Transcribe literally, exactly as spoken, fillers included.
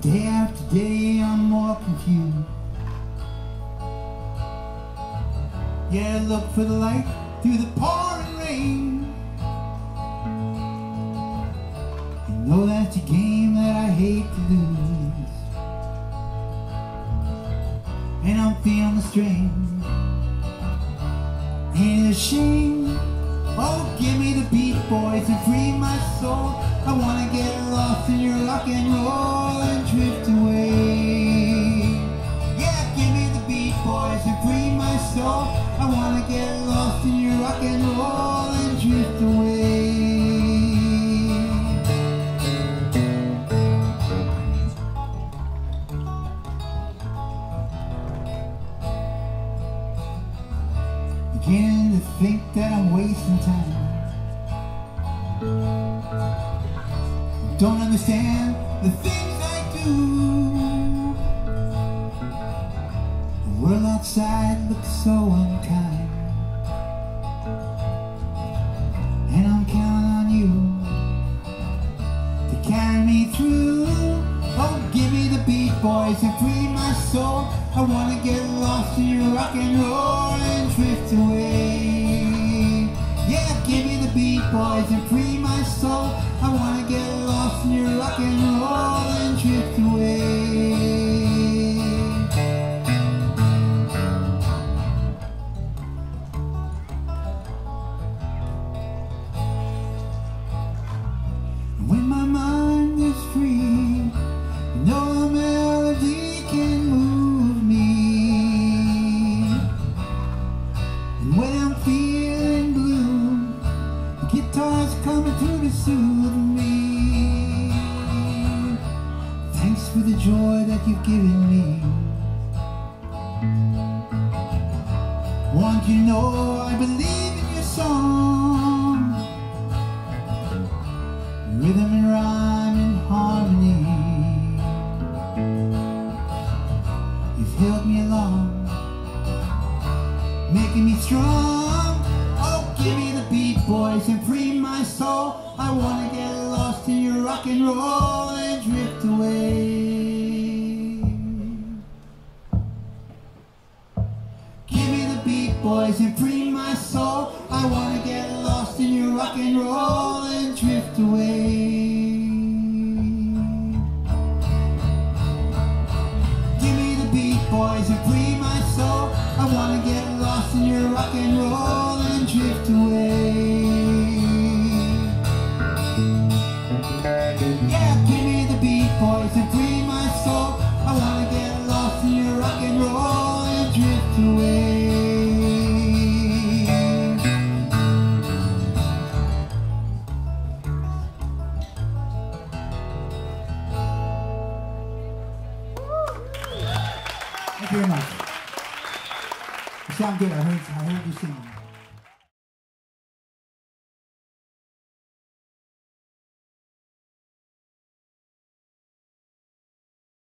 Day after day I'm more confused. Yeah, I look for the light through the pouring rain, and know that's a game that I hate to lose. And I'm feeling the strain and the shame. Oh, give me the beat, boys, and free my soul. I wanna get lost in your rock and roll and drift away. Yeah, give me the beat, boys, and free my soul. I wanna get lost in your rock and roll and drift away. Begin to think that I'm wasting time. Don't understand the things I do. The world outside looks so unkind. And I'm counting on you to carry me through. Oh, give me the beat, boys, and free my soul. I wanna get lost in your rock and roll and drift away. Give me the beat, boys, and free my soul. I wanna get lost in your rock and roll and drift away. When my mind is free, no melody can move me. And when I'm feeling blue, guitar's coming through to soothe me. Thanks for the joy that you've given me. Want you to know I believe in your song, rhythm and rhyme and harmony. You've held me along, making me strong. Give me the beat, boys, and free my soul. I wanna get lost in your rock and roll and drift away. Give me the beat, boys, and free my soul. I wanna get lost in your rock and roll and drift away. Give me the beat, boys, and free my soul. I wanna get lost in your rock and roll and drift away. Yeah, give me the beat, boys, and free my soul. I wanna get lost in your rock and roll and drift away. Thank you very much. Sam did. I heard. I heard you singing.